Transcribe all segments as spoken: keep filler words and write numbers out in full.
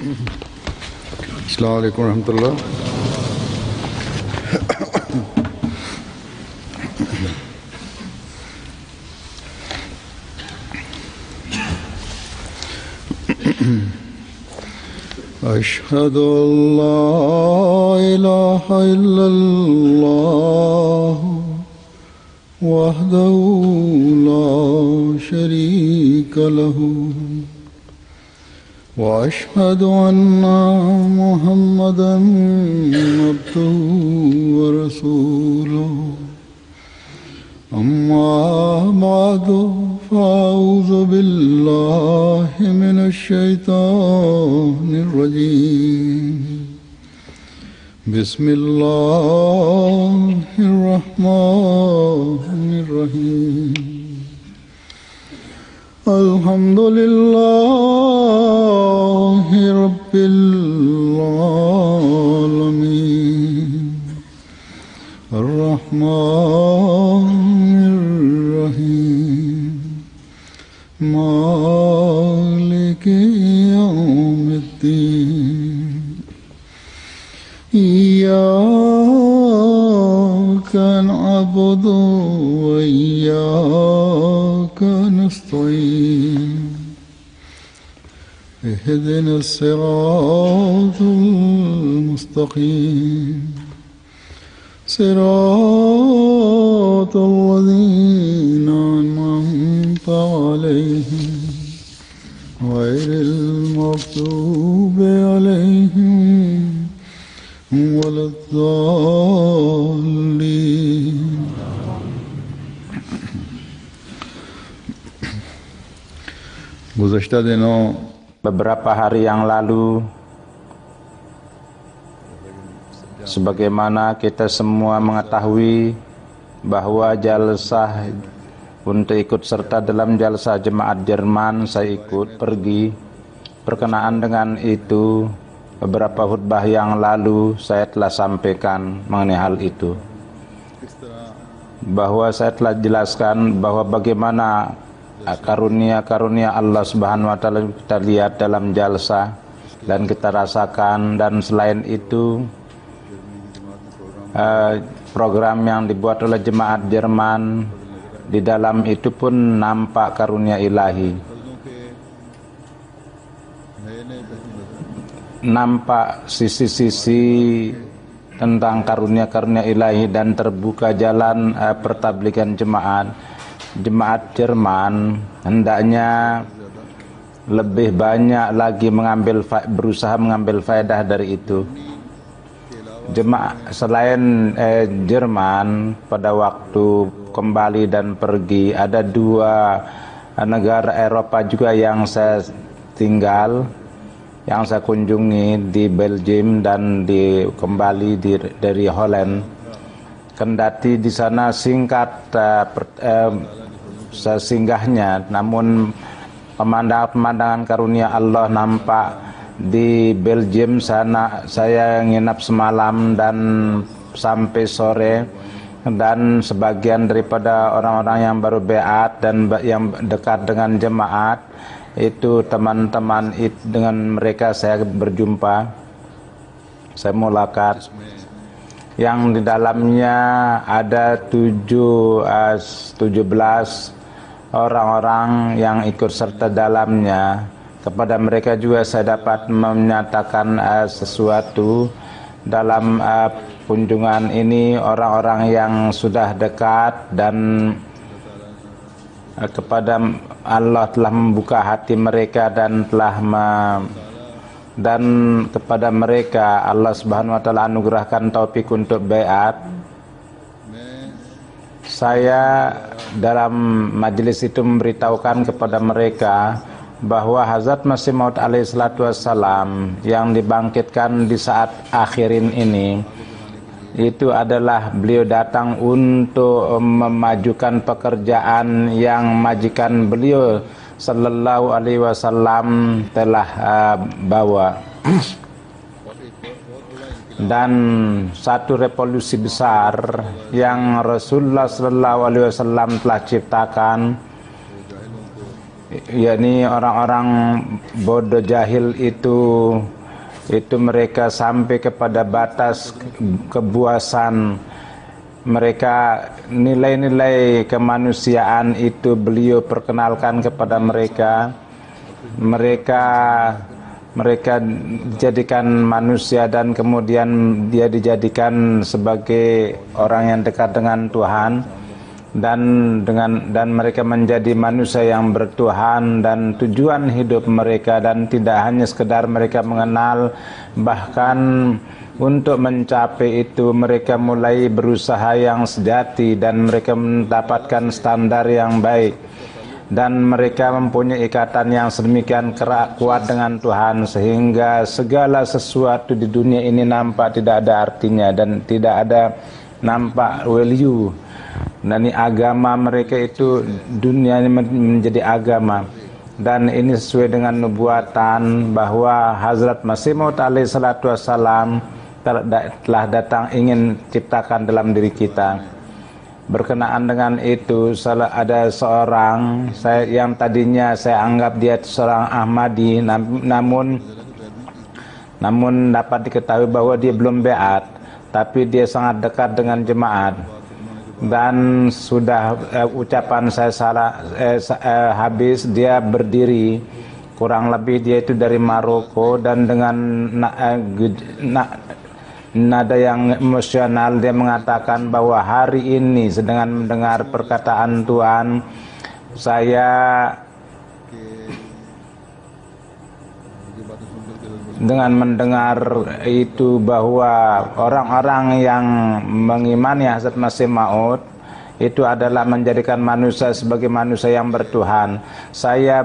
Assalamualaikum warahmatullahi wabarakatuh. Ashhadu an la ilaha illallah wahdahu la sharika lahu وأشهد أن محمدًا عبده ورسوله أما بعد فأعوذ بالله من الشيطان الرجيم بسم الله الرحمن الرحيم الحمد لله رب العالمين الرحمن الرحيم مالك يوم الدين إياك نعبد وإياك نستعين اهدنا الصراط المستقيم صراط الذين أنعمت عليهم غير المغضوب عليهم ولا الضالين. Beberapa hari yang lalu, sebagaimana kita semua mengetahui bahwa jalsah untuk ikut serta dalam jalsah jemaat Jerman, saya ikut pergi. Berkenaan dengan itu, beberapa khutbah yang lalu saya telah sampaikan mengenai hal itu, bahwa saya telah jelaskan bahwa bagaimana karunia-karunia Allah Subhanahu wa taala kita lihat dalam jalsah dan kita rasakan. Dan selain itu, program yang dibuat oleh jemaat Jerman, di dalam itu pun nampak karunia ilahi, nampak sisi-sisi tentang karunia-karunia ilahi, dan terbuka jalan eh, pertablikan jemaat jemaat Jerman. Hendaknya lebih banyak lagi mengambil berusaha mengambil faedah dari itu. Jemaat selain eh, Jerman, pada waktu kembali dan pergi ada dua negara Eropa juga yang saya tinggal, yang saya kunjungi, di Belgium dan di kembali di, dari Holland. Kendati di sana singkat uh, per, uh, sesinggahnya, namun pemandangan-pemandangan karunia Allah nampak. Di Belgium sana saya nginap semalam dan sampai sore, dan sebagian daripada orang-orang yang baru beat dan yang dekat dengan jemaat itu, teman-teman itu, dengan mereka saya berjumpa, saya mulakat, yang di dalamnya ada tujuh tujuh belas orang-orang yang ikut serta dalamnya. Kepada mereka juga saya dapat menyatakan uh, sesuatu dalam uh, kunjungan ini. Orang-orang yang sudah dekat dan uh, kepada Allah telah membuka hati mereka, dan telah me, dan kepada mereka Allah Subhanahu wa taala anugerahkan taufik untuk baiat. Saya dalam majelis itu memberitahukan kepada mereka bahwa Hazrat Masih Maud alaihi salatu wassalam yang dibangkitkan di saat akhirin ini, itu adalah beliau datang untuk memajukan pekerjaan yang majikan beliau sallallahu alaihi wasallam telah uh, bawa. Dan satu revolusi besar yang Rasulullah sallallahu alaihi wasallam telah ciptakan, yakni orang-orang bodoh jahil itu itu mereka sampai kepada batas kebuasan mereka, nilai-nilai kemanusiaan itu beliau perkenalkan kepada mereka. Mereka mereka dijadikan manusia dan kemudian dia dijadikan sebagai orang yang dekat dengan Tuhan, dan dengan dan mereka menjadi manusia yang bertuhan, dan tujuan hidup mereka, dan tidak hanya sekedar mereka mengenal, bahkan untuk mencapai itu mereka mulai berusaha yang sejati dan mereka mendapatkan standar yang baik, dan mereka mempunyai ikatan yang sedemikian kerak kuat dengan Tuhan sehingga segala sesuatu di dunia ini nampak tidak ada artinya dan tidak ada nampak value. Dan ini agama mereka itu, dunia ini menjadi agama. Dan ini sesuai dengan nubuatan bahwa Hazrat Masih alaihi salatu wassalam telah datang ingin ciptakan dalam diri kita. Berkenaan dengan itu, ada seorang saya yang tadinya saya anggap dia seorang Ahmadi, namun namun dapat diketahui bahwa dia belum beat, tapi dia sangat dekat dengan Jemaat. Dan sudah eh, ucapan saya salah eh, eh, habis, dia berdiri. Kurang lebih dia itu dari Maroko, dan dengan na, eh, na, nada yang emosional dia mengatakan bahwa hari ini sedang mendengar perkataan Tuhan, saya dengan mendengar itu bahwa orang-orang yang mengimani Hazrat Masih Maud itu adalah menjadikan manusia sebagai manusia yang bertuhan. Saya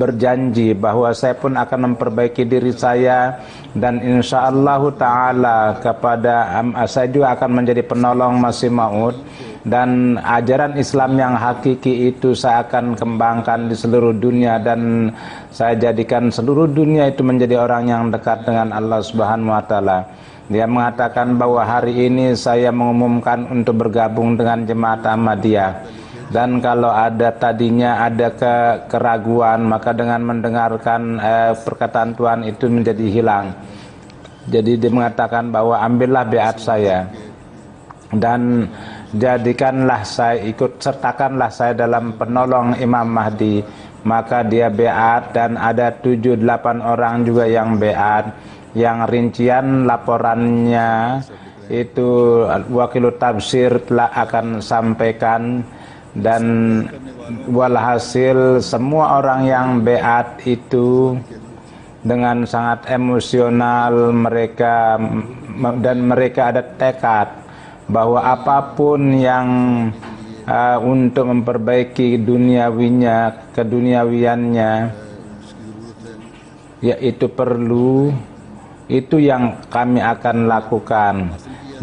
berjanji bahwa saya pun akan memperbaiki diri saya, dan insya Allah ta'ala kepada saya juga akan menjadi penolong Masih Maud, dan ajaran Islam yang hakiki itu saya akan kembangkan di seluruh dunia, dan saya jadikan seluruh dunia itu menjadi orang yang dekat dengan Allah Subhanahu wa taala. Dia mengatakan bahwa hari ini saya mengumumkan untuk bergabung dengan Jemaat Ahmadiyya. Dan kalau ada tadinya ada ke keraguan, maka dengan mendengarkan eh, perkataan Tuhan itu menjadi hilang. Jadi dia mengatakan bahwa ambillah beat saya dan jadikanlah saya, ikut sertakanlah saya dalam penolong Imam Mahdi. Maka dia beat, dan ada tujuh delapan orang juga yang beat, yang rincian laporannya itu wakil tafsir telah akan sampaikan. Dan walhasil semua orang yang beat itu dengan sangat emosional mereka, dan mereka ada tekad bahwa apapun yang uh, untuk memperbaiki duniawinya, keduniawiannya, yaitu perlu, itu yang kami akan lakukan,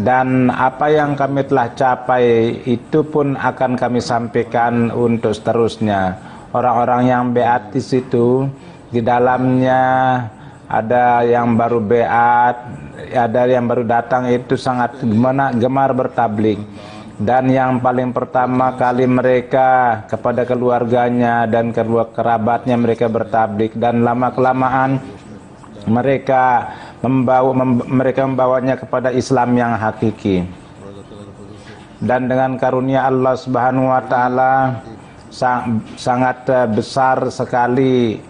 dan apa yang kami telah capai itu pun akan kami sampaikan untuk seterusnya. Orang-orang yang beat di situ, di dalamnya ada yang baru beat, ada yang baru datang itu sangat gemar bertabligh. Dan yang paling pertama kali mereka kepada keluarganya dan keluarga kerabatnya mereka bertabligh, dan lama-kelamaan mereka membawa mem, mereka membawanya kepada Islam yang hakiki. Dan dengan karunia Allah Subhanahu wa taala sang, sangat besar sekali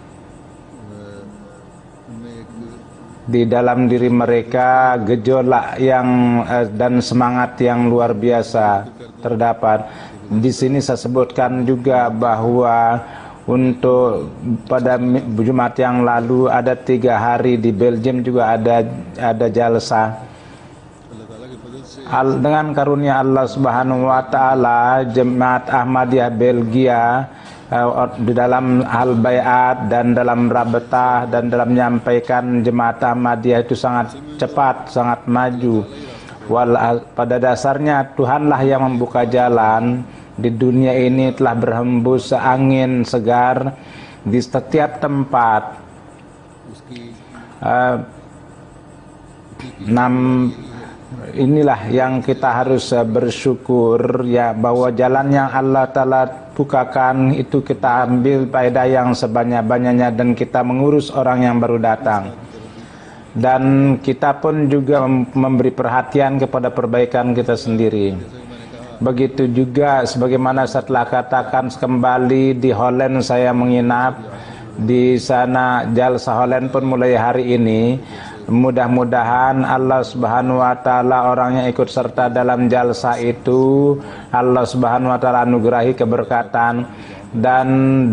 di dalam diri mereka gejolak yang eh, dan semangat yang luar biasa terdapat. Di sini saya sebutkan juga bahwa untuk pada Jumat yang lalu ada tiga hari di Belgium juga ada ada jalsa. Al, dengan karunia Allah Subhanahu wa taala, Jemaat Ahmadiyah Belgia di dalam hal bayat dan dalam rabetah dan dalam menyampaikan Jemaat Ahmadiyah itu sangat cepat, sangat maju. Walau pada dasarnya Tuhanlah yang membuka jalan. Di dunia ini telah berhembus angin segar di setiap tempat. Uh, enam Inilah yang kita harus bersyukur, ya, bahwa jalan yang Allah Ta'ala bukakan itu kita ambil faedah yang sebanyak-banyaknya dan kita mengurus orang yang baru datang. Dan kita pun juga memberi perhatian kepada perbaikan kita sendiri. Begitu juga sebagaimana setelah katakan kembali di Holland saya menginap. Di sana Jalsa Holland pun mulai hari ini. Mudah-mudahan Allah Subhanahu wa taala orang yang ikut serta dalam jalsa itu Allah Subhanahu wa taala anugerahi keberkatan dan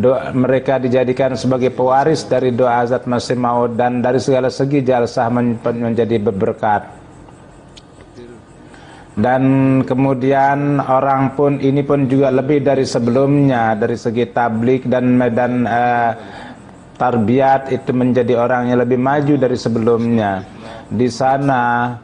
doa, mereka dijadikan sebagai pewaris dari doa Hazrat Masih Maud dan dari segala segi jalsa men menjadi berberkat. Dan kemudian orang pun ini pun juga lebih dari sebelumnya dari segi tablik dan medan eh, tarbiyat itu menjadi orang yang lebih maju dari sebelumnya. Di sana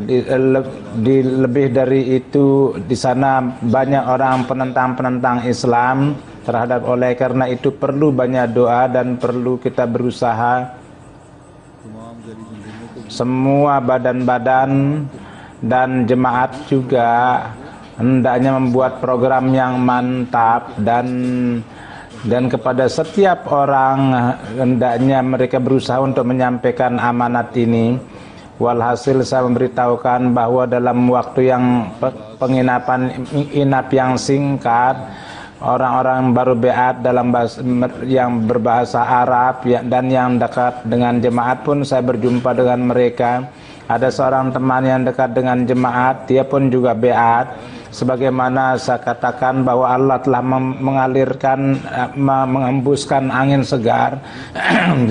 di, le, di lebih dari itu di sana banyak orang penentang-penentang Islam terhadap oleh karena itu perlu banyak doa dan perlu kita berusaha semua badan-badan dan jemaat juga hendaknya membuat program yang mantap dan Dan kepada setiap orang hendaknya mereka berusaha untuk menyampaikan amanat ini. Walhasil saya memberitahukan bahwa dalam waktu yang penginapan inap yang singkat, orang-orang baru beat dalam bahasa, yang berbahasa Arab dan yang dekat dengan jemaat pun saya berjumpa dengan mereka. Ada seorang teman yang dekat dengan jemaat, dia pun juga beat. Sebagaimana saya katakan bahwa Allah telah mengalirkan, mengembuskan angin segar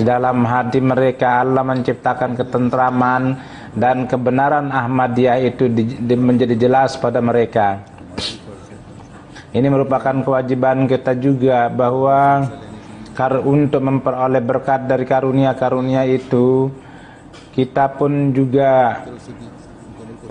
di dalam hati mereka. Allah menciptakan ketentraman dan kebenaran Ahmadiyah itu di, di, menjadi jelas pada mereka. Ini merupakan kewajiban kita juga bahwa kar, untuk memperoleh berkat dari karunia-karunia itu kita pun juga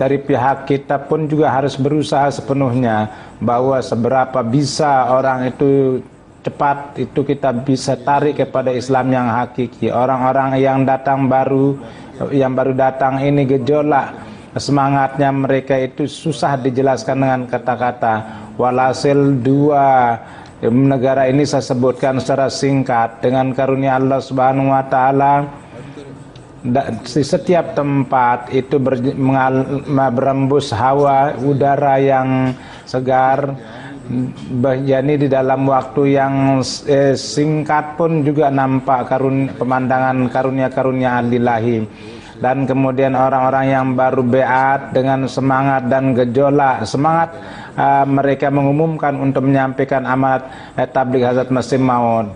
dari pihak kita pun juga harus berusaha sepenuhnya bahwa seberapa bisa orang itu cepat itu kita bisa tarik kepada Islam yang hakiki. Orang-orang yang datang baru yang baru datang ini gejolak semangatnya mereka itu susah dijelaskan dengan kata-kata. Walhasil dua negara ini saya sebutkan secara singkat dengan karunia Allah Subhanahu wa taala. Di setiap tempat itu ber, mengal, berembus hawa udara yang segar, yakni di dalam waktu yang eh, singkat pun juga nampak karun, pemandangan karunia-karunia Ilahi. Dan kemudian orang-orang yang baru beat dengan semangat dan gejolak semangat eh, mereka mengumumkan untuk menyampaikan amanat eh, tabligh Hazrat Masih Maud.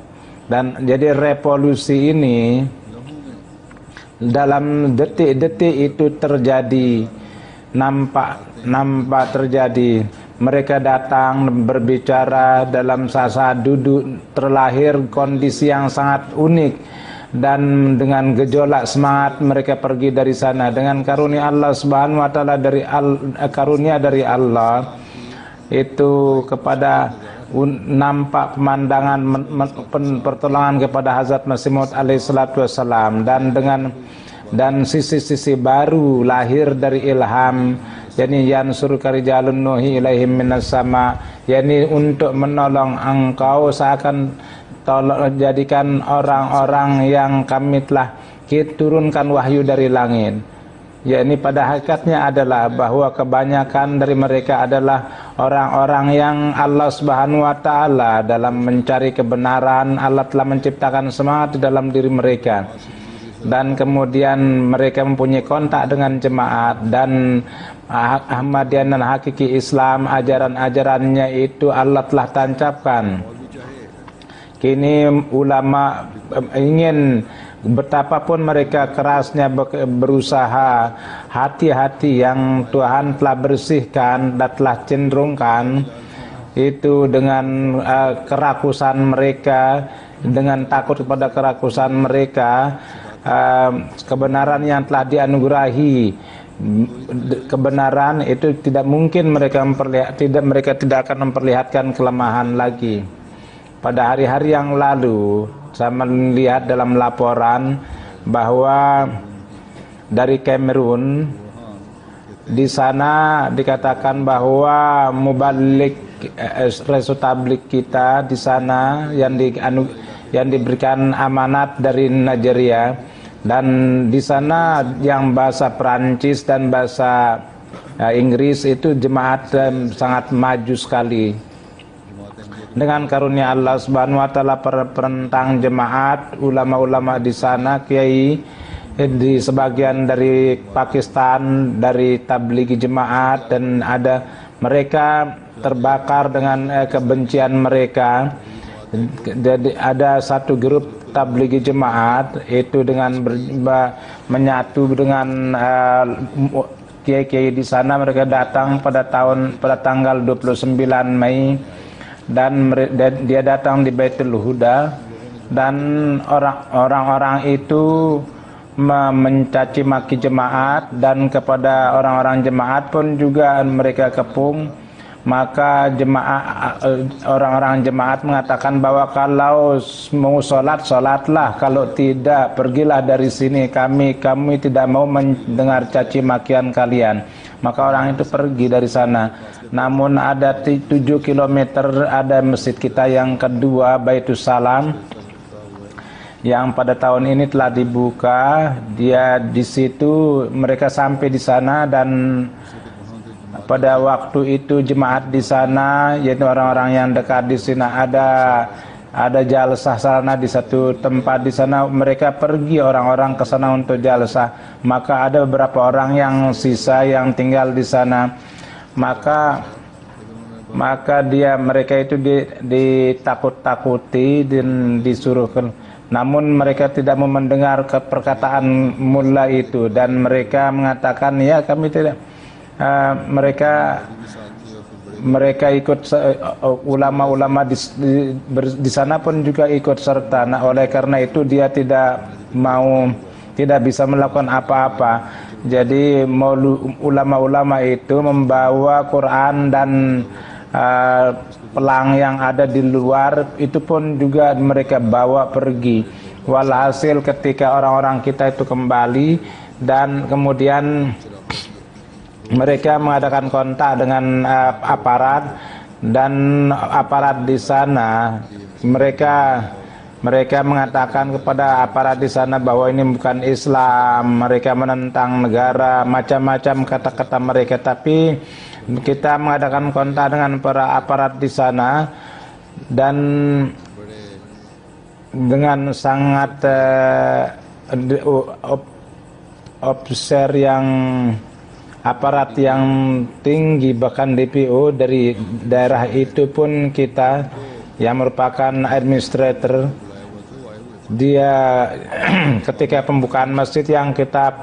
Dan jadi revolusi ini dalam detik-detik itu terjadi, nampak nampak terjadi. Mereka datang berbicara dalam saat-saat duduk, terlahir kondisi yang sangat unik. Dan dengan gejolak semangat mereka pergi dari sana dengan karunia Allah Subhanahu wa taala dari al, karunia dari Allah itu kepada nampak pemandangan men, men, pen, pertolongan kepada Hazrat Masih Maud alaihissalatu wassalam dan dengan dan sisi-sisi baru lahir dari ilham yakni yansur karijalun nuhi ilaihim minas sama yakni untuk menolong engkau seakan tolong jadikan orang-orang yang kami telah kita turunkan wahyu dari langit. Ya ini pada hakikatnya adalah bahwa kebanyakan dari mereka adalah orang-orang yang Allah Subhanahu wa taala dalam mencari kebenaran Allah telah menciptakan semangat di dalam diri mereka. Dan kemudian mereka mempunyai kontak dengan jemaat dan Ahmadiyah dan hakiki Islam ajaran-ajarannya itu Allah telah tancapkan. Kini ulama ingin betapapun mereka kerasnya berusaha, hati-hati yang Tuhan telah bersihkan dan telah cenderungkan itu dengan uh, kerakusan mereka, dengan takut kepada kerakusan mereka, uh, kebenaran yang telah dianugerahi, kebenaran itu tidak mungkin mereka memperlihat, tidak mereka tidak akan memperlihatkan kelemahan lagi. Pada hari-hari yang lalu saya melihat dalam laporan bahwa dari Kamerun di sana dikatakan bahwa mubalik reso tablik kita di sana yang di anu, yang diberikan amanat dari Nigeria, dan di sana yang bahasa Perancis dan bahasa ya, Inggris itu jemaat um, sangat maju sekali. Dengan karunia Allah Subhanahu wa taala, perentang jemaat, ulama-ulama di sana, kiai di sebagian dari Pakistan, dari tablighi jemaat, dan ada mereka terbakar dengan eh, kebencian mereka. Jadi ada satu grup tablighi jemaat itu dengan ber, menyatu dengan eh, kiai-kiai di sana. Mereka datang pada tahun pada tanggal dua puluh sembilan Mei, dan dia datang di Baitul Huda, dan orang-orang itu mencaci maki jemaat, dan kepada orang-orang jemaat pun juga mereka kepung. Maka jemaat, orang-orang jemaat mengatakan bahwa kalau mau sholat, sholatlah, kalau tidak pergilah dari sini, kami kami tidak mau mendengar caci makian kalian. Maka orang itu pergi dari sana. Namun ada tujuh kilometer ada masjid kita yang kedua, Baitul Salam, yang pada tahun ini telah dibuka. Dia di situ, mereka sampai di sana, dan pada waktu itu jemaat di sana, yaitu orang-orang yang dekat di sana, ada ada jalsa salana di satu tempat di sana. Mereka pergi orang-orang ke sana untuk jalsa. Maka ada beberapa orang yang sisa yang tinggal di sana. Maka maka dia mereka itu ditakut-takuti dan disuruh, namun mereka tidak mau mendengar perkataan mullah itu, dan mereka mengatakan, ya kami tidak, uh, mereka mereka ikut, ulama-ulama uh, di, di, di sana pun juga ikut serta. Nah, oleh karena itu dia tidak mau, tidak bisa melakukan apa-apa. Jadi ulama-ulama itu membawa Quran dan uh, pelang yang ada di luar itu pun juga mereka bawa pergi. Walhasil ketika orang-orang kita itu kembali, dan kemudian mereka mengadakan kontak dengan uh, aparat, dan aparat di sana mereka mereka mengatakan kepada aparat di sana bahwa ini bukan Islam, mereka menentang negara, macam-macam kata-kata mereka. Tapi kita mengadakan kontak dengan para aparat di sana, dan dengan sangat uh, officer yang aparat yang tinggi, bahkan D P O dari daerah itu pun kita yang merupakan administrator, dia ketika pembukaan masjid yang kita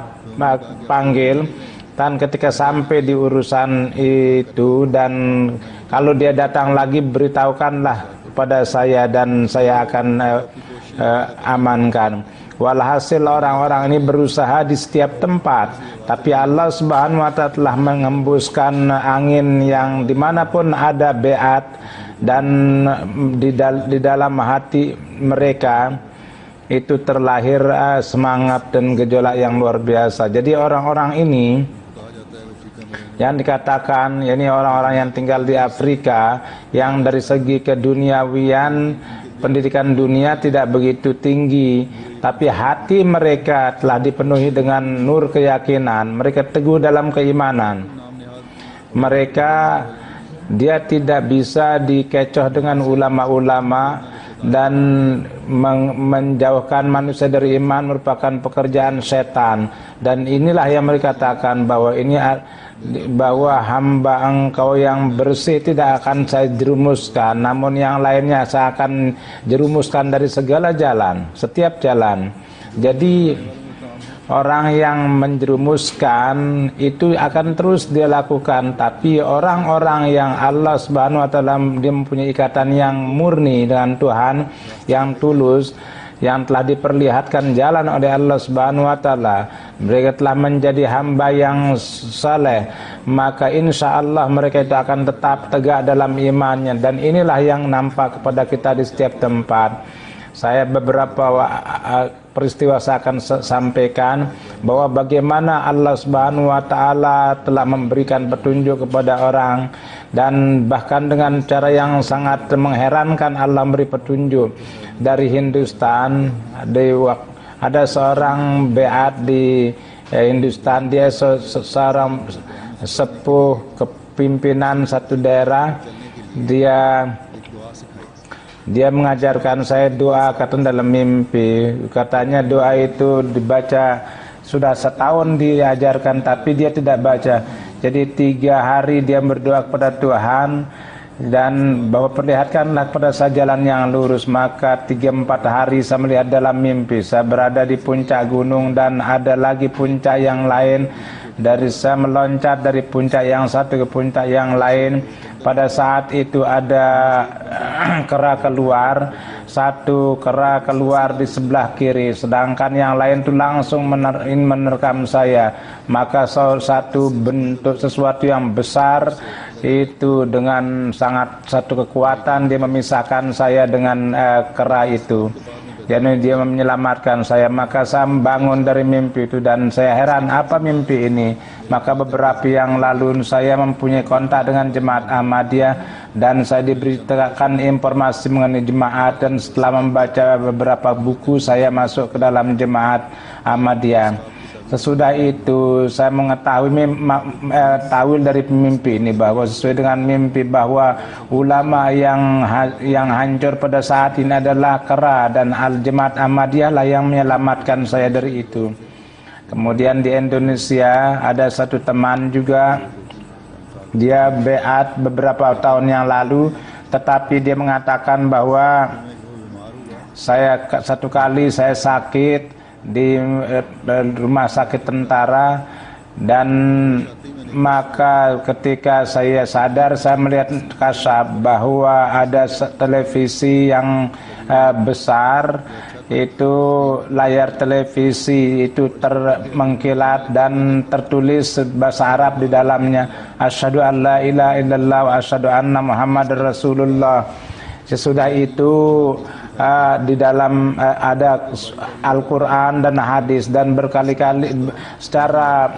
panggil, dan ketika sampai di urusan itu, dan kalau dia datang lagi beritahukanlah kepada saya, dan saya akan uh, uh, amankan. Walhasil orang-orang ini berusaha di setiap tempat, tapi Allah Subhanahu wa taala telah mengembuskan angin yang dimanapun ada beat, dan di, dal di dalam hati mereka itu terlahir uh, semangat dan gejolak yang luar biasa. Jadi orang-orang ini yang dikatakan, ini orang-orang yang tinggal di Afrika, yang dari segi keduniawian, pendidikan dunia tidak begitu tinggi, tapi hati mereka telah dipenuhi dengan nur keyakinan. Mereka teguh dalam keimanan. Mereka, dia tidak bisa dikecoh dengan ulama-ulama, dan menjauhkan manusia dari iman merupakan pekerjaan setan. Dan inilah yang mereka katakan bahwa ini, bahwa hamba engkau yang bersih tidak akan saya jerumuskan, namun yang lainnya saya akan jerumuskan dari segala jalan, setiap jalan. Jadi orang yang menjerumuskan itu akan terus dia lakukan, tapi orang-orang yang Allah Subhanahu wa taala dia mempunyai ikatan yang murni dengan Tuhan, yang tulus, yang telah diperlihatkan jalan oleh Allah Subhanahu wa taala, mereka telah menjadi hamba yang saleh, maka insya Allah mereka itu akan tetap tegak dalam imannya. Dan inilah yang nampak kepada kita di setiap tempat. Saya beberapa peristiwa saya akan sampaikan bahwa bagaimana Allah Subhanahu wa taala telah memberikan petunjuk kepada orang, Dan bahkan dengan cara yang sangat mengherankan Allah beri petunjuk. Dari Hindustan di, ada seorang beat di eh, Hindustan, dia se seorang sepuh kepimpinan satu daerah. Dia dia mengajarkan saya doa kata dalam mimpi. Katanya doa itu dibaca, sudah setahun diajarkan tapi dia tidak baca. Jadi tiga hari dia berdoa kepada Tuhan dan bahwa perlihatkanlah kepada saya jalan yang lurus. Maka tiga empat hari saya melihat dalam mimpi saya berada di puncak gunung dan ada lagi puncak yang lain. Dari saya meloncat dari puncak yang satu ke puncak yang lain. Pada saat itu ada kera keluar, satu kera keluar di sebelah kiri, sedangkan yang lain itu langsung mener menerkam saya. Maka satu bentuk sesuatu yang besar itu dengan sangat satu kekuatan dia memisahkan saya dengan eh, kera itu. Jadi dia menyelamatkan saya. Maka saya bangun dari mimpi itu dan saya heran apa mimpi ini. Maka beberapa yang lalu saya mempunyai kontak dengan Jemaat Ahmadiyya dan saya diberitakan informasi mengenai Jemaat, dan setelah membaca beberapa buku saya masuk ke dalam Jemaat Ahmadiyya. Sesudah itu saya mengetahui eh, tawil dari mimpi ini, bahwa sesuai dengan mimpi bahwa ulama yang ha yang hancur pada saat ini adalah kera, dan Al-Jemaat Ahmadiyah lah yang menyelamatkan saya dari itu. Kemudian di Indonesia ada satu teman juga, dia beat beberapa tahun yang lalu, tetapi dia mengatakan bahwa saya satu kali saya sakit di rumah sakit tentara, dan maka ketika saya sadar saya melihat kasab bahwa ada televisi yang eh, besar, itu layar televisi itu termengkilat dan tertulis bahasa Arab di dalamnya, asyhadu an la ilaha illallah wa asyhadu anna muhammadar rasulullah. Sesudah itu Uh, di dalam uh, ada Al-Quran dan hadis, dan berkali-kali secara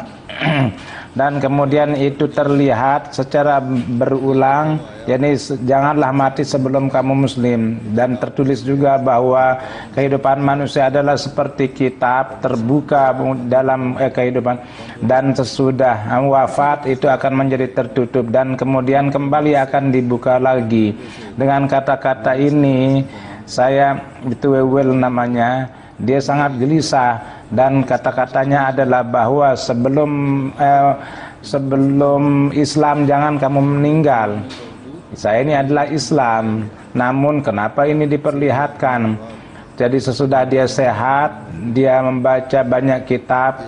dan kemudian itu terlihat secara berulang. Jadi janganlah mati sebelum kamu muslim, dan tertulis juga bahwa kehidupan manusia adalah seperti kitab terbuka dalam eh, kehidupan, dan sesudah wafat itu akan menjadi tertutup dan kemudian kembali akan dibuka lagi. Dengan kata-kata ini saya itu Wewel namanya, dia sangat gelisah, dan kata-katanya adalah bahwa sebelum eh, sebelum Islam jangan kamu meninggal. Saya ini adalah Islam, namun kenapa ini diperlihatkan? Jadi sesudah dia sehat, dia membaca banyak kitab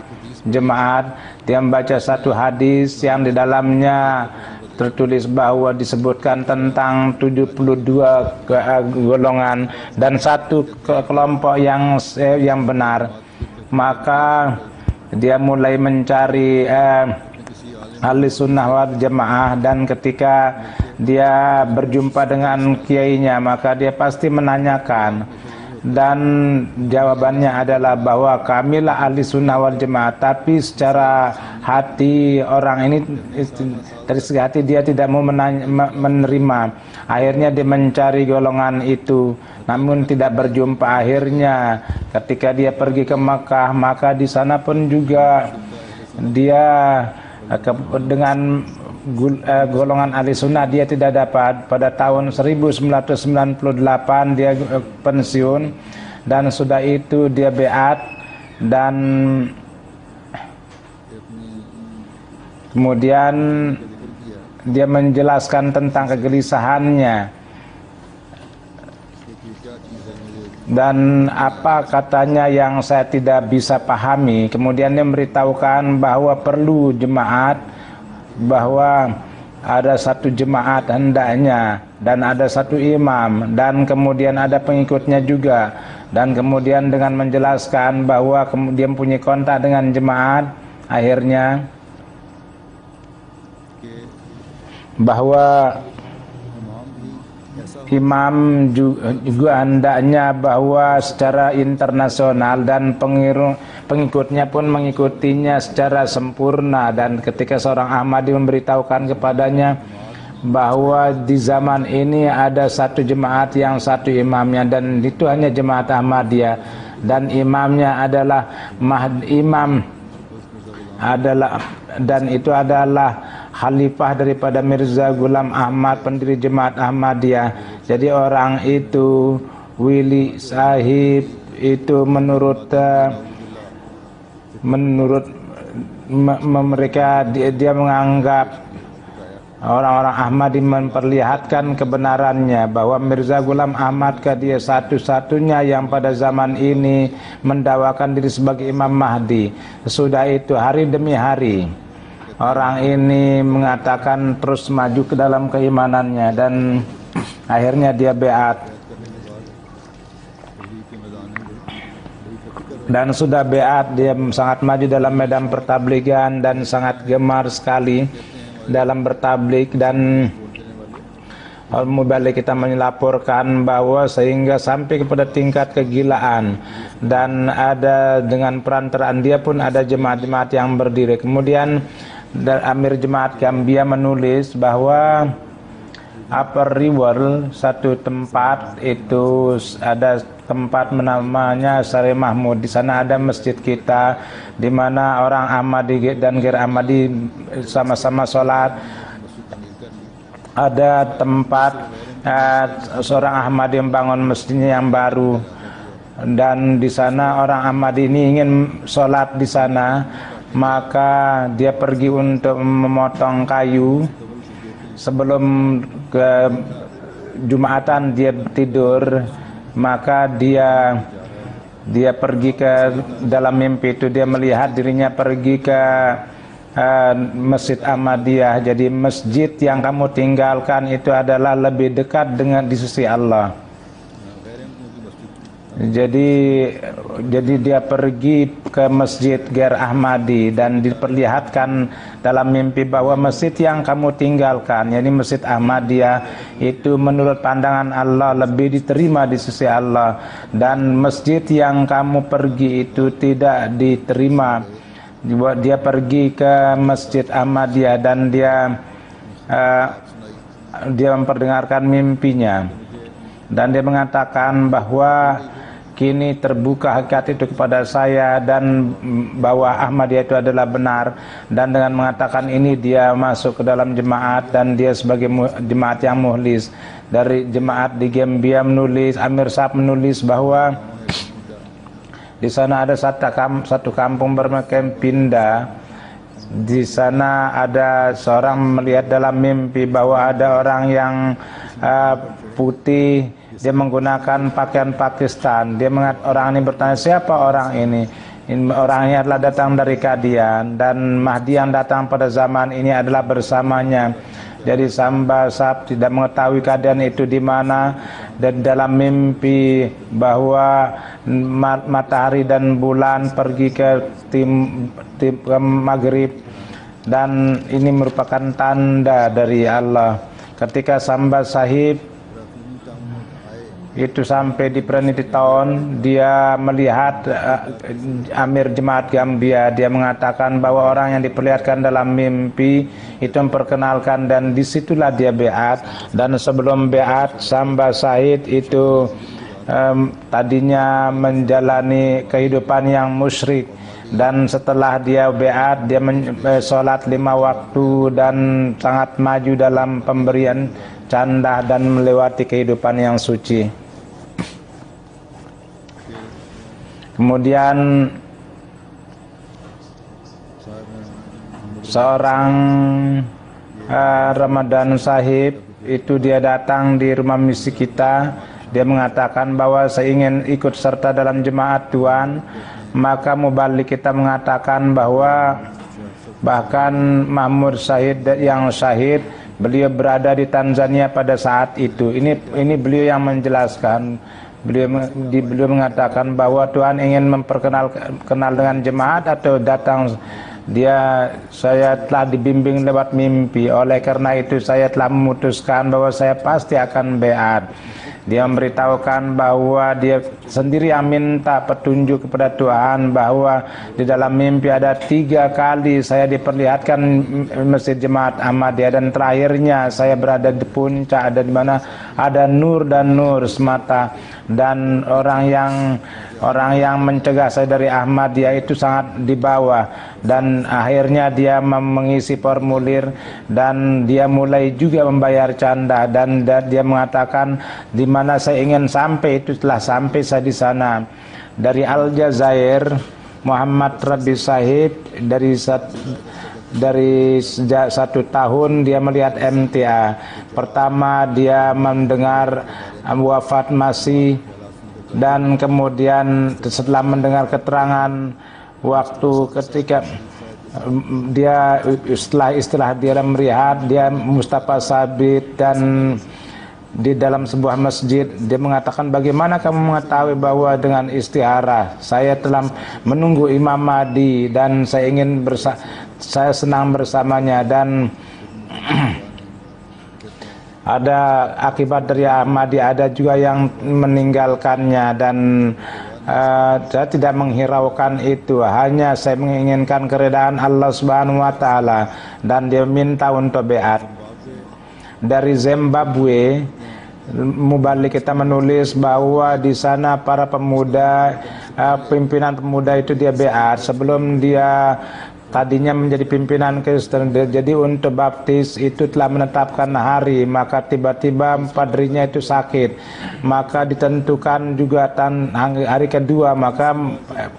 Jemaat, dia membaca satu hadis yang di dalamnya tertulis bahwa disebutkan tentang tujuh puluh dua golongan dan satu kelompok yang eh, yang benar. Maka dia mulai mencari eh, ahli sunnah wal jamaah, dan ketika dia berjumpa dengan kiainya maka dia pasti menanyakan, dan jawabannya adalah bahwa kamilah ahli sunnah wal jemaah, tapi secara hati orang ini dari segi hati dia tidak mau menerima. Akhirnya dia mencari golongan itu namun tidak berjumpa. Akhirnya ketika dia pergi ke Mekah, maka di sana pun juga dia dengan golongan ahli sunnah dia tidak dapat. Pada tahun seribu sembilan ratus sembilan puluh delapan dia pensiun, dan sudah itu dia beat, dan kemudian dia menjelaskan tentang kegelisahannya dan apa katanya yang saya tidak bisa pahami. Kemudian dia memberitahukan bahwa perlu jemaat, bahwa ada satu jemaat hendaknya, dan ada satu imam, dan kemudian ada pengikutnya juga. Dan kemudian dengan menjelaskan bahwa kemudian punya kontak dengan jemaat, akhirnya bahwa imam juga hendaknya, bahwa secara internasional dan pengiru Pengikutnya pun mengikutinya secara sempurna. Dan ketika seorang Ahmadi memberitahukan kepadanya bahwa di zaman ini ada satu jemaat yang satu imamnya, dan itu hanya jemaat Ahmadiyya, dan imamnya adalah Mahdi, imam adalah dan itu adalah Khalifah daripada Mirza Ghulam Ahmad, pendiri jemaat Ahmadiyah. Jadi orang itu Wili Sahib itu menurut menurut mereka dia, dia menganggap orang-orang Ahmadi memperlihatkan kebenarannya bahwa Mirza Ghulam Ahmad dia satu-satunya yang pada zaman ini mendakwakan diri sebagai Imam Mahdi. Sesudah itu hari demi hari orang ini mengatakan terus maju ke dalam keimanannya, dan akhirnya dia beat. Dan sudah beat, dia sangat maju dalam medan pertabligan dan sangat gemar sekali dalam bertablik. Dan Al-Mubalik kita melaporkan bahwa sehingga sampai kepada tingkat kegilaan, dan ada dengan perantaraan dia pun ada jemaat-jemaat yang berdiri. Kemudian dan Amir Jemaat Gambia menulis bahwa Upper River, satu tempat itu ada tempat namanya Sari Mahmud. Di sana ada masjid kita di mana orang Ahmadi dan Ghair Ahmadi sama-sama sholat. Ada tempat eh, seorang Ahmadi membangun masjidnya yang baru, dan di sana orang Ahmadi ini ingin sholat di sana. Maka dia pergi untuk memotong kayu. Sebelum ke Jumatan dia tidur, maka dia dia pergi ke dalam mimpi itu, dia melihat dirinya pergi ke uh, Masjid Ahmadiyah. Jadi masjid yang kamu tinggalkan itu adalah lebih dekat dengan di sisi Allah. Jadi jadi dia pergi ke masjid Ghair Ahmadi, dan diperlihatkan dalam mimpi bahwa masjid yang kamu tinggalkan, yakni Masjid Ahmadiyah, itu menurut pandangan Allah lebih diterima di sisi Allah, dan masjid yang kamu pergi itu tidak diterima. Dia pergi ke Masjid Ahmadiyah, dan dia uh, dia memperdengarkan mimpinya, dan dia mengatakan bahwa kini terbuka hakikat itu kepada saya, dan bahwa Ahmadiyah itu adalah benar. Dan dengan mengatakan ini dia masuk ke dalam jemaat, dan dia sebagai jemaat yang mukhlis. Dari jemaat di Gambia menulis, Amir Sahab menulis bahwa di sana ada satu kampung bernama Pinda. Di sana ada seorang melihat dalam mimpi bahwa ada orang yang uh, putih, dia menggunakan pakaian Pakistan. Dia mengat, orang ini bertanya, siapa orang ini? Orangnya adalah datang dari Qadiani, dan Mahdi yang datang pada zaman ini adalah bersamanya. Jadi Samba Sab tidak mengetahui Qadiani itu di mana, dan dalam mimpi bahwa matahari dan bulan pergi ke tim, tim ke Maghrib, dan ini merupakan tanda dari Allah. Ketika Samba Sahib itu sampai di Praniti Town, dia melihat uh, Amir Jemaat Gambia. Dia mengatakan bahwa orang yang diperlihatkan dalam mimpi itu memperkenalkan, dan disitulah dia beat. Dan sebelum beat, Samba Said itu um, tadinya menjalani kehidupan yang musyrik, dan setelah dia beat dia sholat lima waktu dan sangat maju dalam pemberian candah dan melewati kehidupan yang suci. Kemudian seorang uh, Ramadan Sahib itu dia datang di rumah misi kita. Dia mengatakan bahwa saya ingin ikut serta dalam jemaat Tuhan. Maka mubalik kita mengatakan bahwa bahkan Mahmud Syahid yang syahid, beliau berada di Tanzania pada saat itu. Ini ini beliau yang menjelaskan. Beliau, beliau mengatakan bahwa Tuhan ingin memperkenalkan kenal dengan jemaat atau datang. Dia, saya telah dibimbing lewat mimpi. Oleh karena itu saya telah memutuskan bahwa saya pasti akan beat. Dia memberitahukan bahwa dia sendiri yang minta petunjuk kepada Tuhan, bahwa di dalam mimpi ada tiga kali saya diperlihatkan Masjid Jemaat Ahmadiyya, dan terakhirnya saya berada di puncak, ada di mana ada nur dan nur semata. Dan orang yang orang yang mencegah saya dari Ahmadiyya itu sangat di bawah, dan akhirnya dia mengisi formulir dan dia mulai juga membayar canda, dan dia mengatakan di mana saya ingin sampai itu telah sampai saya di sana. Dari Aljazair, Muhammad Rabi Sahib, dari sat, dari sejak satu tahun dia melihat M T A. Pertama dia mendengar wafat Masih, dan kemudian setelah mendengar keterangan waktu ketika dia setelah istilah dia melihat dia Mustafa Sabit, dan di dalam sebuah masjid dia mengatakan, bagaimana kamu mengetahui bahwa dengan istiharah saya telah menunggu Imam Mahdi dan saya ingin bersa saya senang bersamanya. Dan ada akibat dari Ahmadi, ada juga yang meninggalkannya, dan Uh, saya tidak menghiraukan itu, hanya saya menginginkan keredaan Allah Subhanahu Wa Taala, dan dia minta untuk beat. Dari Zimbabwe, Mubalik kita menulis bahwa di sana para pemuda, uh, pimpinan pemuda itu dia beat sebelum dia tadinya menjadi pimpinan Kristen. Jadi untuk baptis itu telah menetapkan hari, maka tiba-tiba padrinya itu sakit, maka ditentukan juga hari kedua, maka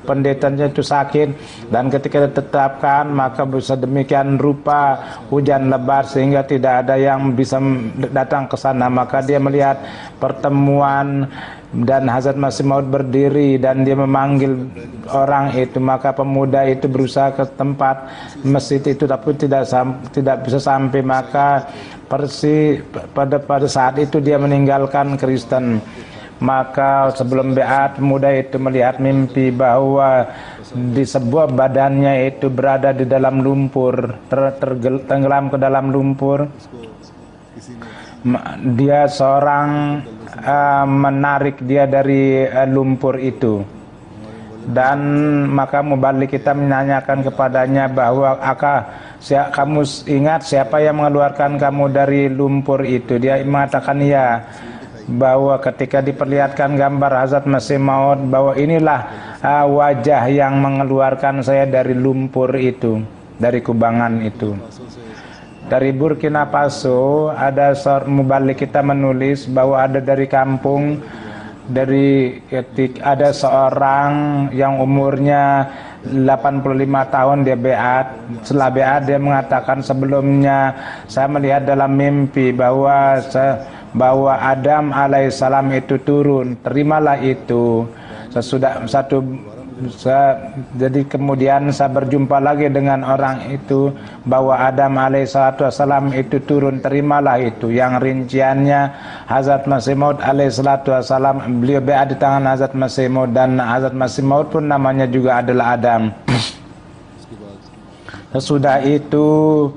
pendetanya itu sakit, dan ketika ditetapkan maka bisa demikian rupa hujan lebat sehingga tidak ada yang bisa datang ke sana. Maka dia melihat pertemuan dan Hazrat Masih Maud berdiri dan dia memanggil orang itu, maka pemuda itu berusaha ke tempat masjid itu tapi tidak tidak bisa sampai. Maka persi pada pada saat itu dia meninggalkan Kristen. Maka sebelum beat, pemuda itu melihat mimpi bahwa di sebuah badannya itu berada di dalam lumpur, ter, tergel, tenggelam ke dalam lumpur. Dia seorang uh, menarik dia dari uh, lumpur itu, dan maka Mubalik kita menanyakan kepadanya bahwa aka kamu ingat siapa yang mengeluarkan kamu dari lumpur itu? Dia mengatakan ya, bahwa ketika diperlihatkan gambar Hazrat Masih Maud bahwa inilah uh, wajah yang mengeluarkan saya dari lumpur itu, dari kubangan itu. Dari Burkina Faso ada seorang Mubalik kita menulis bahwa ada dari kampung, dari etik ada seorang yang umurnya delapan puluh lima tahun dia beat. Setelah beat dia mengatakan, sebelumnya saya melihat dalam mimpi bahwa saya, bahwa Adam alaihissalam itu turun, terimalah itu. Sesudah satu Saya, jadi kemudian saya berjumpa lagi dengan orang itu bahwa Adam alaihissalam itu turun, terimalah itu. Yang rinciannya Hazrat Masih Maud alaihissalam, beliau bea di tangan Hazrat Masih Maud, dan Hazrat Masih Maud pun namanya juga adalah Adam. Sesudah itu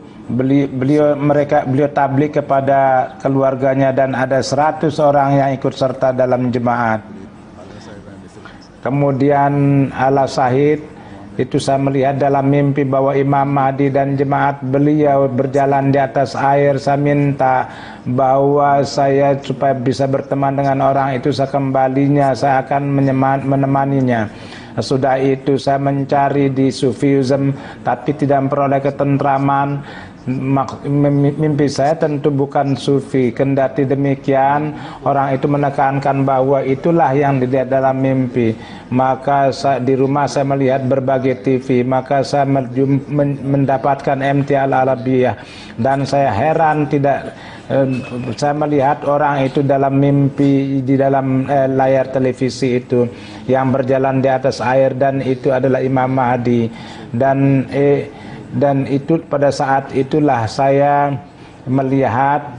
beliau mereka beliau tablik kepada keluarganya, dan ada seratus orang yang ikut serta dalam jemaat. Kemudian ala Sahid itu saya melihat dalam mimpi bahwa Imam Mahdi dan jemaat beliau berjalan di atas air. Saya minta bahwa saya supaya bisa berteman dengan orang itu, saya kembalinya, saya akan menemaninya. Sudah itu saya mencari di Sufism tapi tidak memperoleh ketentraman. Mimpi saya tentu bukan sufi, kendati demikian orang itu menekankan bahwa itulah yang dilihat dalam mimpi. Maka saya, di rumah saya melihat berbagai T V, maka saya mendapatkan M T Al-Arabiyah, dan saya heran tidak eh, saya melihat orang itu dalam mimpi di dalam eh, layar televisi itu yang berjalan di atas air, dan itu adalah Imam Mahdi. Dan eh, Dan itu pada saat itulah saya melihat,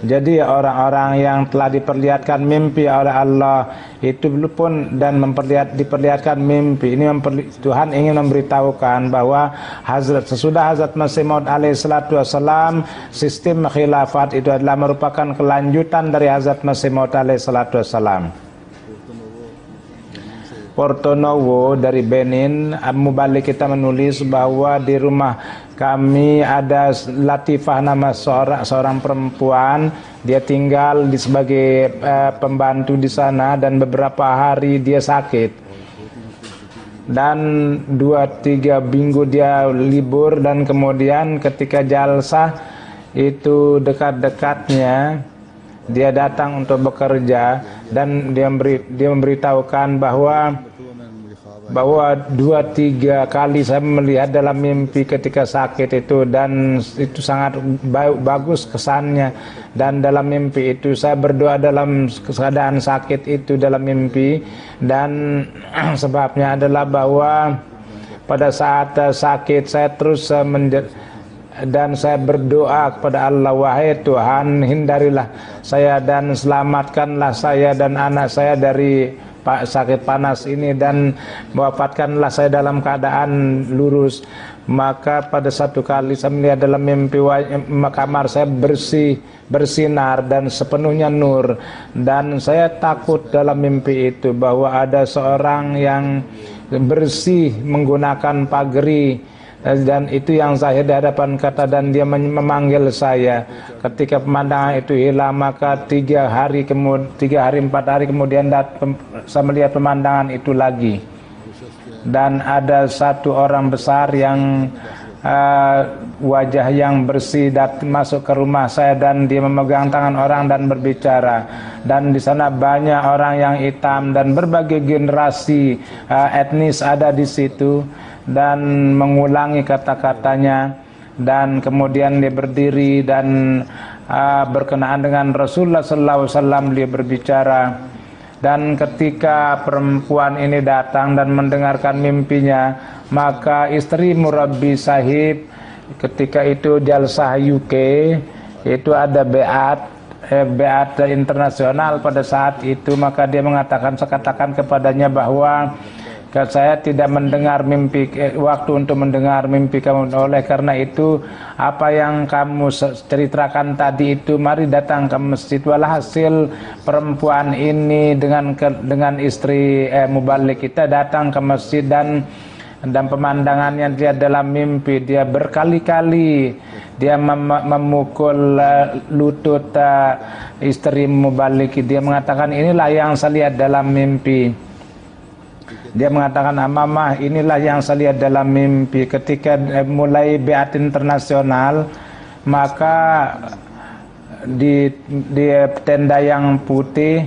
jadi orang-orang yang telah diperlihatkan mimpi oleh Allah itu pun dan memperlihat, diperlihatkan mimpi ini memperli, Tuhan ingin memberitahukan bahwa Hazrat sesudah Hazrat Masih Maud alaihi salatu wassalam, sistem khilafat itu adalah merupakan kelanjutan dari Hazrat Masih Maud alaihi salatu wassalam. Portonowo dari Benin, Mubalik kita menulis bahwa di rumah kami ada Latifah nama seorang, seorang perempuan. Dia tinggal di sebagai eh, pembantu di sana dan beberapa hari dia sakit. Dan dua tiga minggu dia libur, dan kemudian ketika jalsah itu dekat-dekatnya dia datang untuk bekerja, dan dia, memberi, dia memberitahukan bahwa bahwa dua tiga kali saya melihat dalam mimpi ketika sakit itu, dan itu sangat bagus kesannya. Dan dalam mimpi itu saya berdoa dalam keadaan sakit itu dalam mimpi, dan sebabnya adalah bahwa pada saat sakit saya terus dan saya berdoa kepada Allah, wahai Tuhan, hindarilah saya dan selamatkanlah saya dan anak saya dari sakit panas ini, dan mewafatkanlah saya dalam keadaan lurus. Maka pada satu kali saya melihat dalam mimpi kamar saya bersih, bersinar dan sepenuhnya nur, dan saya takut dalam mimpi itu bahwa ada seorang yang bersih menggunakan pagri, dan itu yang zahir di hadapan kata, dan dia memanggil saya. Ketika pemandangan itu hilang, maka tiga hari kemudian tiga hari empat hari kemudian saya melihat pemandangan itu lagi, dan ada satu orang besar yang uh, wajah yang bersih datang masuk ke rumah saya, dan dia memegang tangan orang dan berbicara. Dan di sana banyak orang yang hitam dan berbagai generasi uh, etnis ada di situ, dan mengulangi kata-katanya. Dan kemudian dia berdiri, dan uh, berkenaan dengan Rasulullah sallallahu alaihi wasallam dia berbicara. Dan ketika perempuan ini datang dan mendengarkan mimpinya, maka istri Murabbi Sahib, ketika itu jalsah U K itu ada beat eh, beat internasional pada saat itu, maka dia mengatakan, saya katakan kepadanya bahwa saya tidak mendengar mimpi, eh, waktu untuk mendengar mimpi kamu. Oleh karena itu, apa yang kamu ceritakan tadi itu, mari datang ke masjid. Walhasil perempuan ini dengan ke, dengan istri eh, mubalik kita datang ke masjid, dan dan pemandangannya dia dalam mimpi, dia berkali-kali dia mem memukul uh, lutut uh, istri mubalik. Dia mengatakan, inilah yang saya lihat dalam mimpi. Dia mengatakan, amamah, inilah yang saya lihat dalam mimpi. Ketika eh, mulai beat internasional, maka di, di tenda yang putih,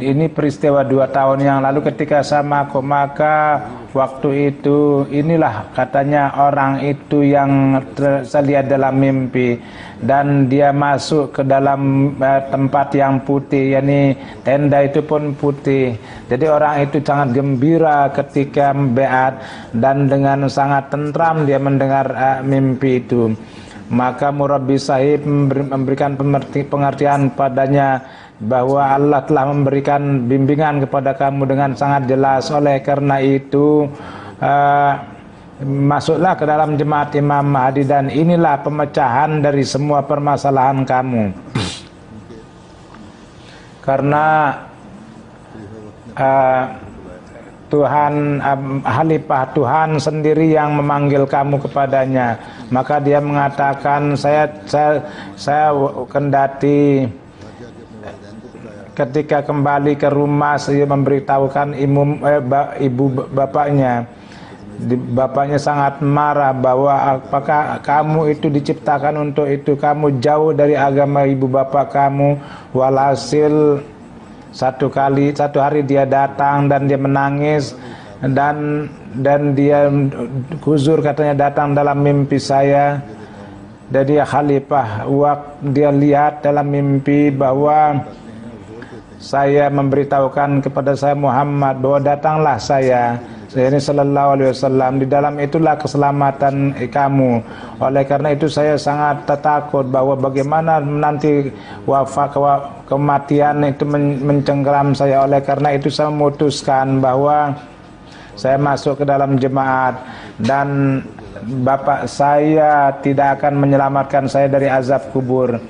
ini peristiwa dua tahun yang lalu ketika sama aku, maka waktu itu inilah katanya orang itu yang saya lihat dalam mimpi. Dan dia masuk ke dalam eh, tempat yang putih, yakni tenda itu pun putih. Jadi orang itu sangat gembira ketika beat, dan dengan sangat tentram dia mendengar eh, mimpi itu. Maka Murabbi Sahib memberikan pengertian padanya bahwa Allah telah memberikan bimbingan kepada kamu dengan sangat jelas. Oleh karena itu, uh, masuklah ke dalam jemaat Imam Mahdi, dan inilah pemecahan dari semua permasalahan kamu. Karena uh, Tuhan, Khalifah um, Tuhan sendiri yang memanggil kamu kepadanya. Maka dia mengatakan, saya saya, saya kendati ketika kembali ke rumah saya memberitahukan imum, eh, ibu bapaknya. Bapaknya sangat marah bahwa apakah kamu itu diciptakan untuk itu, kamu jauh dari agama ibu bapak kamu. Walhasil Satu kali, satu hari dia datang dan dia menangis, dan dan dia kuzur katanya, datang dalam mimpi saya. Jadi Khalifah, waktu dia lihat dalam mimpi bahwa saya memberitahukan kepada saya Muhammad bahwa datanglah saya. Saya ini sallallahu alaihi wasallam, di dalam itulah keselamatan kamu. Oleh karena itu saya sangat takut bahwa bagaimana nanti wafat kematian itu mencengkeram saya. Oleh karena itu saya memutuskan bahwa saya masuk ke dalam jemaat, dan bapak saya tidak akan menyelamatkan saya dari azab kubur.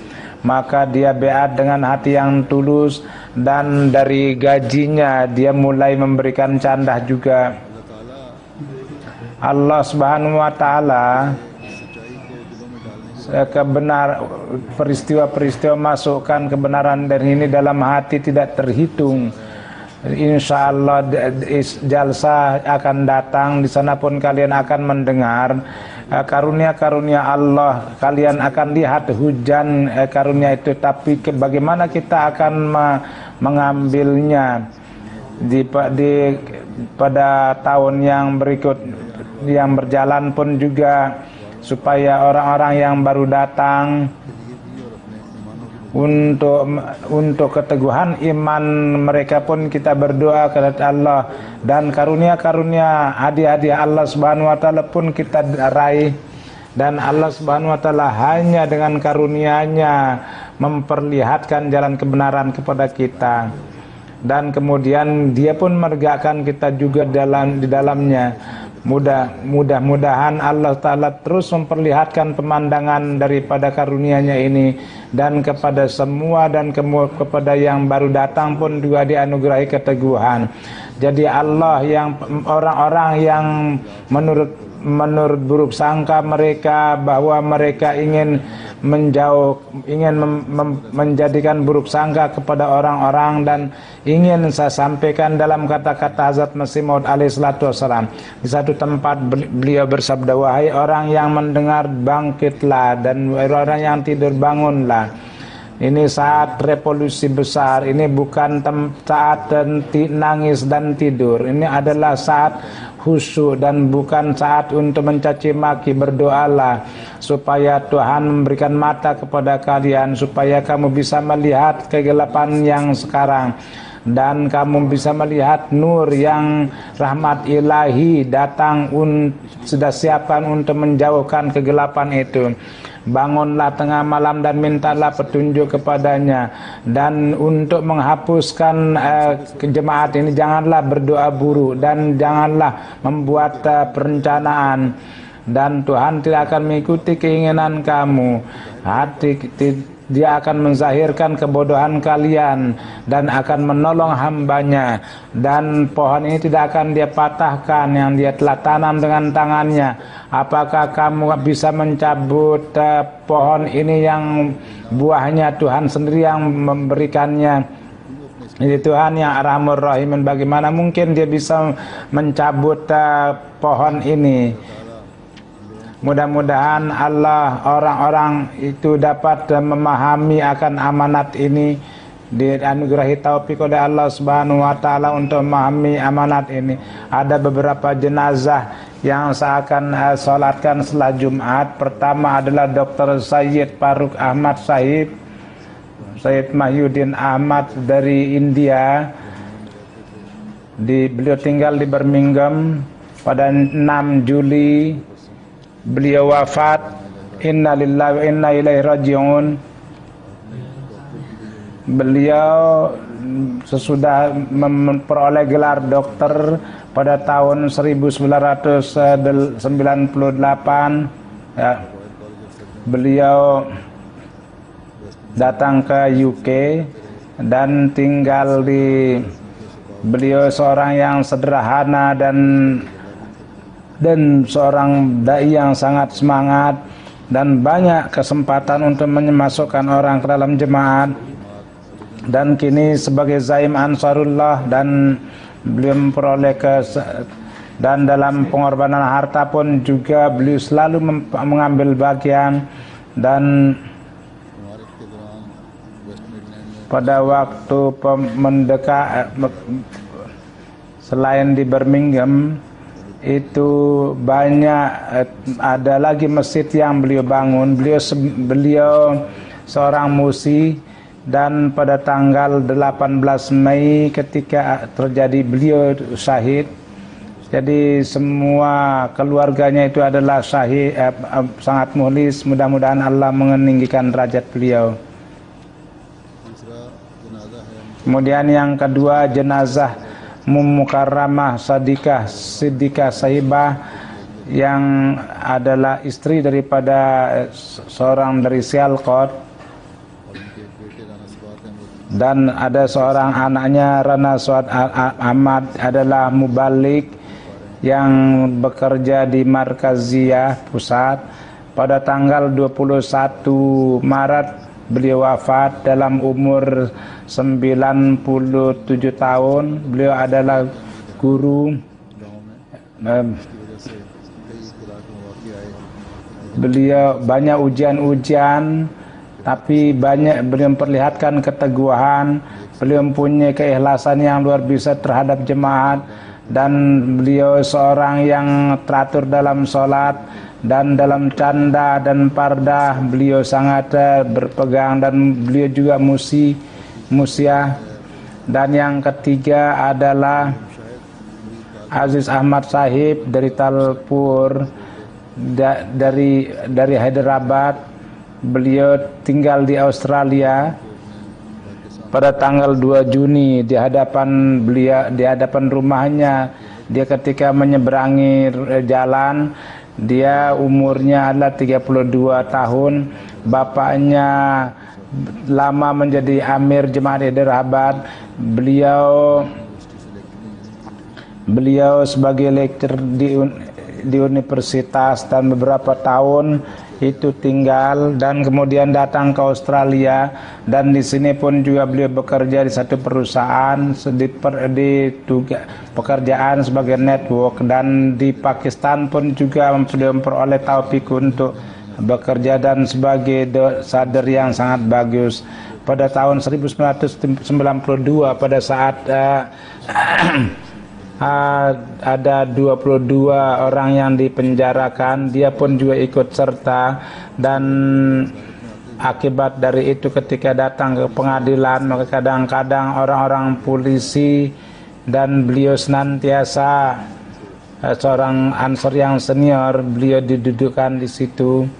Maka dia beat dengan hati yang tulus, dan dari gajinya dia mulai memberikan candah juga. Allah Subhanahu wa Ta'ala kebenar peristiwa-peristiwa masukkan kebenaran dan ini dalam hati tidak terhitung. Insya Allah jalsa akan datang, di sana pun kalian akan mendengar karunia-karunia Allah, kalian akan lihat hujan karunia itu, tapi bagaimana kita akan mengambilnya di, di pada tahun yang berikut yang berjalan pun juga, supaya orang-orang yang baru datang Untuk untuk keteguhan iman mereka pun kita berdoa kepada Allah, dan karunia-karunia hadiah-hadiah Allah Subhanahu wa Ta'ala pun kita raih, dan Allah Subhanahu wa Ta'ala hanya dengan karunia-Nya memperlihatkan jalan kebenaran kepada kita, dan kemudian Dia pun menegakkan kita juga dalam di dalamnya. Mudah, mudah-mudahan Allah Ta'ala terus memperlihatkan pemandangan daripada karunia-Nya ini, dan kepada semua dan ke kepada yang baru datang pun juga dianugerahi keteguhan. Jadi Allah yang orang-orang yang menurut menurut buruk sangka mereka bahwa mereka ingin menjauh, ingin mem, mem, menjadikan buruk sangka kepada orang-orang, dan ingin saya sampaikan dalam kata-kata Hazrat Masih Maud alaihi salatu wassalam. Di satu tempat beliau bersabda, wahai orang yang mendengar bangkitlah, dan orang yang tidur bangunlah. Ini saat revolusi besar, ini bukan saat nangis dan tidur, ini adalah saat khusyuk, dan bukan saat untuk mencaci maki. Berdoalah supaya Tuhan memberikan mata kepada kalian, supaya kamu bisa melihat kegelapan yang sekarang, dan kamu bisa melihat nur yang rahmat ilahi datang un, sudah siapkan untuk menjauhkan kegelapan itu. Bangunlah tengah malam dan mintalah petunjuk kepadanya, dan untuk menghapuskan eh, jemaat ini janganlah berdoa buruk, dan janganlah membuat eh, perencanaan, dan Tuhan tidak akan mengikuti keinginan kamu. Hati Dia akan menzahirkan kebodohan kalian dan akan menolong hambanya, dan pohon ini tidak akan Dia patahkan yang Dia telah tanam dengan tangannya. Apakah kamu bisa mencabut uh, pohon ini yang buahnya Tuhan sendiri yang memberikannya? Jadi Tuhan yang Arhamur Rahimin, bagaimana mungkin Dia bisa mencabut uh, pohon ini? Mudah-mudahan Allah orang-orang itu dapat memahami akan amanat ini, dianugerahi taufik oleh Allah Subhanahu wa Ta'ala untuk memahami amanat ini. Ada beberapa jenazah yang saya akan uh, sholatkan setelah Jumat. Pertama adalah Doktor Sayyid Faruk Ahmad Sahib, Sayyid Mahyudin Ahmad dari India. Di, beliau tinggal di Birmingham pada enam Juli. Beliau wafat, inna lillahi wa inna ilaihi raji'un. Beliau sesudah memperoleh gelar dokter pada tahun seribu sembilan ratus sembilan puluh delapan. Ya. Beliau datang ke U K dan tinggal di, beliau seorang yang sederhana dan dan seorang dai yang sangat semangat, dan banyak kesempatan untuk memasukkan orang ke dalam jemaat, dan kini sebagai Zaim Ansarullah, dan beliau memperoleh ke, dan dalam pengorbanan harta pun juga beliau selalu mengambil bagian. Dan pada waktu mendekat, selain di Birmingham itu banyak, ada lagi masjid yang beliau bangun. Beliau beliau seorang musi, dan pada tanggal delapan belas Mei ketika terjadi beliau syahid, Jadi semua keluarganya itu adalah syahid, eh, sangat mukhlis. Mudah-mudahan Allah meninggikan derajat beliau. Kemudian yang kedua, jenazah Mumukarramah Sadikah Siddiqah Sahibah, yang adalah istri daripada seorang dari Sialkot, dan ada seorang anaknya Rana Suad Ahmad, adalah mubalik yang bekerja di Markaziyah pusat. Pada tanggal dua puluh satu Maret beliau wafat dalam umur sembilan puluh tujuh tahun. Beliau adalah guru. Beliau banyak ujian-ujian, tapi banyak beliau memperlihatkan keteguhan. Beliau mempunyai keikhlasan yang luar biasa terhadap jemaat, dan beliau seorang yang teratur dalam sholat dan dalam canda dan pardah. Beliau sangat berpegang, dan beliau juga musi musyah. Dan yang ketiga adalah Aziz Ahmad Sahib dari Talpur. Da, dari dari Hyderabad. Beliau tinggal di Australia. Pada tanggal dua Juni di hadapan beliau, di hadapan rumahnya, dia ketika menyeberangi jalan, dia umurnya adalah tiga puluh dua tahun. Bapaknya lama menjadi amir jemaat Hyderabad. Beliau beliau sebagai lecturer di di universitas, dan beberapa tahun itu tinggal, dan kemudian datang ke Australia, dan di sini pun juga beliau bekerja di satu perusahaan, di, per, di tuga, pekerjaan sebagai network. Dan di Pakistan pun juga beliau memperoleh taufik untuk bekerja dan sebagai sadar yang sangat bagus. Pada tahun seribu sembilan ratus sembilan puluh dua, pada saat uh, Uh, ada dua puluh dua orang yang dipenjarakan, dia pun juga ikut serta. Dan akibat dari itu, ketika datang ke pengadilan, maka kadang-kadang orang-orang polisi, dan beliau senantiasa uh, seorang ansor yang senior, beliau didudukkan di situ.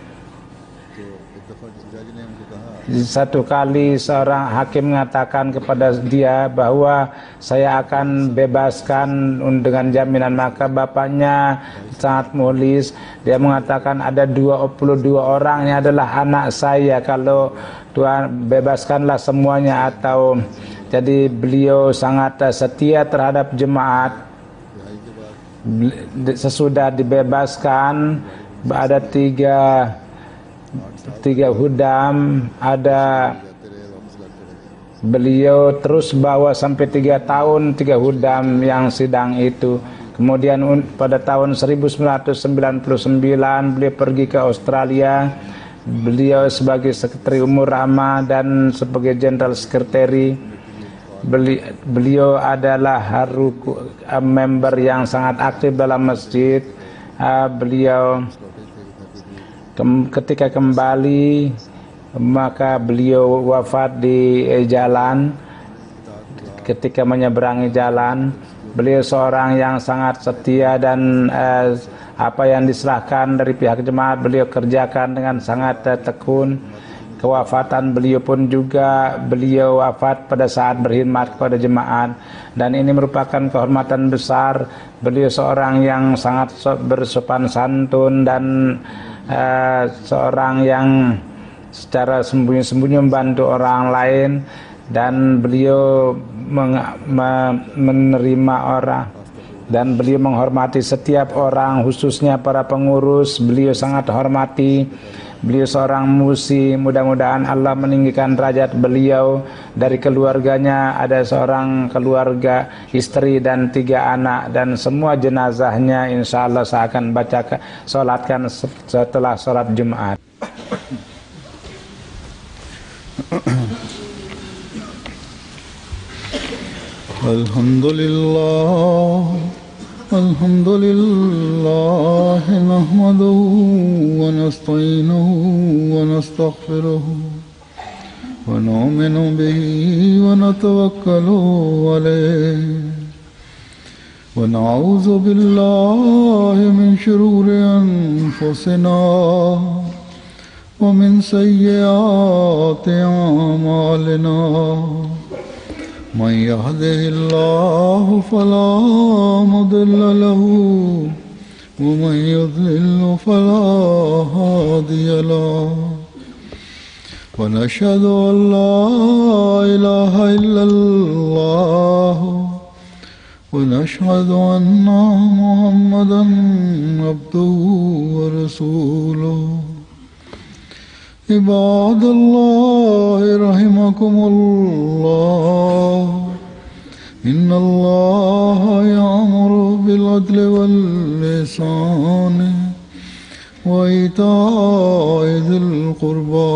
Satu kali seorang hakim mengatakan kepada dia bahwa saya akan bebaskan dengan jaminan. Maka bapaknya sangat mukhlis, dia mengatakan ada dua puluh dua orang yang adalah anak saya, kalau Tuhan bebaskanlah semuanya atau. Jadi beliau sangat setia terhadap jemaat. Sesudah dibebaskan, ada tiga tiga hudam, ada beliau terus bawa sampai tiga tahun tiga hudam yang sidang itu. Kemudian pada tahun seribu sembilan ratus sembilan puluh sembilan beliau pergi ke Australia. Beliau sebagai sekretari umur Rahma dan sebagai general sekretari. Beliau adalah member yang sangat aktif dalam masjid. Beliau ketika kembali, maka beliau wafat di jalan. Ketika menyeberangi jalan, beliau seorang yang sangat setia, dan eh, apa yang diserahkan dari pihak jemaat beliau kerjakan dengan sangat eh, tekun. Kewafatan beliau pun juga, beliau wafat pada saat berkhidmat kepada jemaat, dan ini merupakan kehormatan besar. Beliau seorang yang sangat bersopan santun, dan Uh, seorang yang secara sembunyi-sembunyi membantu orang lain, dan beliau meng, me, menerima orang, dan beliau menghormati setiap orang, khususnya para pengurus. Beliau sangat hormati. Beliau seorang musi. Mudah-mudahan Allah meninggikan derajat beliau. Dari keluarganya ada seorang keluarga, istri dan tiga anak, dan semua jenazahnya insya Allah saya akan bacakan, solatkan setelah solat Jumat. Alhamdulillah. الحمد لله نحمده ونستعينه ونستغفره ونؤمن به ونتوكل عليه ونعوذ بالله من شرور أنفسنا ومن سيئات أعمالنا من يهده الله فلا مضل له ومن يضلل فلا هادي له ونشهد أن لا إله إلا الله ونشهد أن محمدا عبده ورسوله. عباد الله رحمكم الله، إن الله يأمر بالعدل والإحسان وإيتاء ذي القربى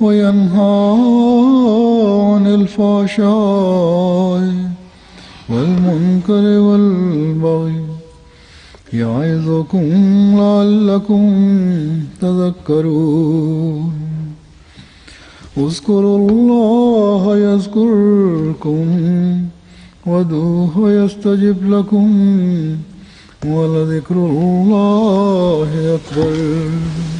وينهى عن الفحشاء والمنكر والبغي يعظكم لعلكم تذكرون. اذكروا الله يذكركم وادعوه يستجب لكم ولذكر الله أكبر.